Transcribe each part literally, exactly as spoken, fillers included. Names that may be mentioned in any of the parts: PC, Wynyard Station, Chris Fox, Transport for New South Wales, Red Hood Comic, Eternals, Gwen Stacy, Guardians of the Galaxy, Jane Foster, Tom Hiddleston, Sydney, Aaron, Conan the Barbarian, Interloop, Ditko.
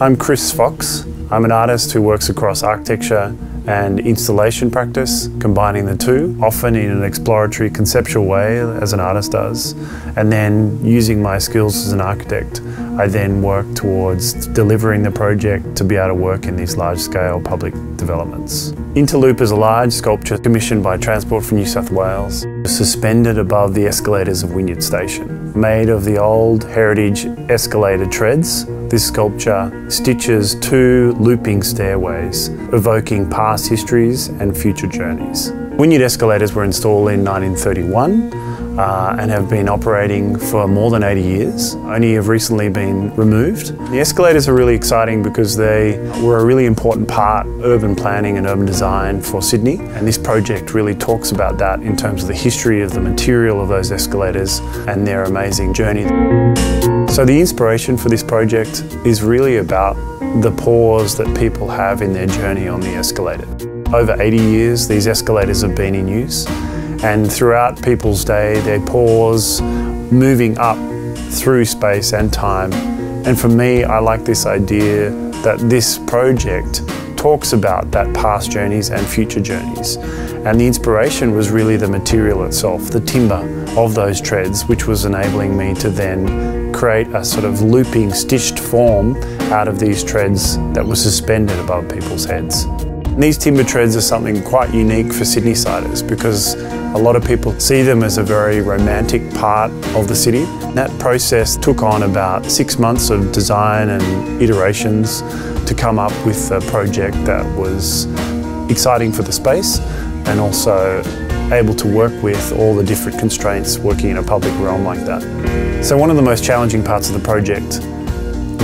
I'm Chris Fox. I'm an artist who works across architecture and installation practice, combining the two, often in an exploratory, conceptual way, as an artist does, and then using my skills as an architect, I then work towards delivering the project to be able to work in these large-scale public developments. Interloop is a large sculpture commissioned by Transport for New South Wales, suspended above the escalators of Wynyard Station. Made of the old heritage escalator treads, this sculpture stitches two looping stairways, evoking past histories and future journeys. Wynyard escalators were installed in nineteen thirty-one uh, and have been operating for more than eighty years, only have recently been removed. The escalators are really exciting because they were a really important part of urban planning and urban design for Sydney, and this project really talks about that in terms of the history of the material of those escalators and their amazing journey. So the inspiration for this project is really about the pause that people have in their journey on the escalator. Over eighty years, these escalators have been in use, and throughout people's day, they pause, moving up through space and time. And for me, I like this idea that this project talks about that past journeys and future journeys. And the inspiration was really the material itself, the timber of those treads, which was enabling me to then create a sort of looping, stitched form out of these treads that were suspended above people's heads. And these timber treads are something quite unique for Sydneysiders because a lot of people see them as a very romantic part of the city. And that process took on about six months of design and iterations to come up with a project that was exciting for the space and also able to work with all the different constraints working in a public realm like that. So one of the most challenging parts of the project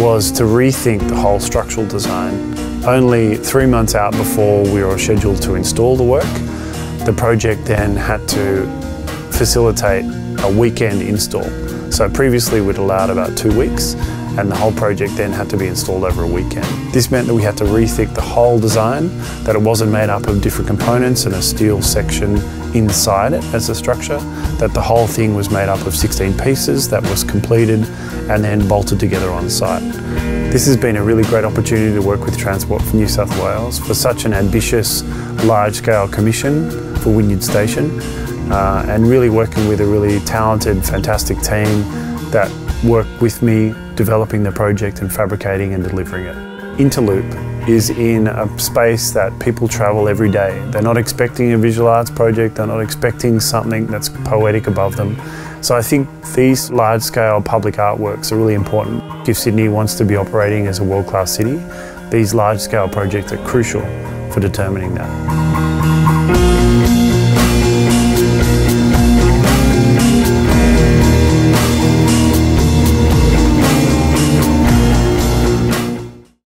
was to rethink the whole structural design. Only three months out before we were scheduled to install the work, the project then had to facilitate a weekend install. So previously we'd allowed about two weeks and the whole project then had to be installed over a weekend. This meant that we had to rethink the whole design, that it wasn't made up of different components and a steel section inside it as a structure, that the whole thing was made up of sixteen pieces that was completed and then bolted together on site. This has been a really great opportunity to work with Transport for New South Wales for such an ambitious, large-scale commission for Wynyard Station, uh, and really working with a really talented, fantastic team that worked with me developing the project and fabricating and delivering it. Interloop is in a space that people travel every day. They're not expecting a visual arts project, they're not expecting something that's poetic above them. So I think these large-scale public artworks are really important. If Sydney wants to be operating as a world-class city, these large-scale projects are crucial for determining that.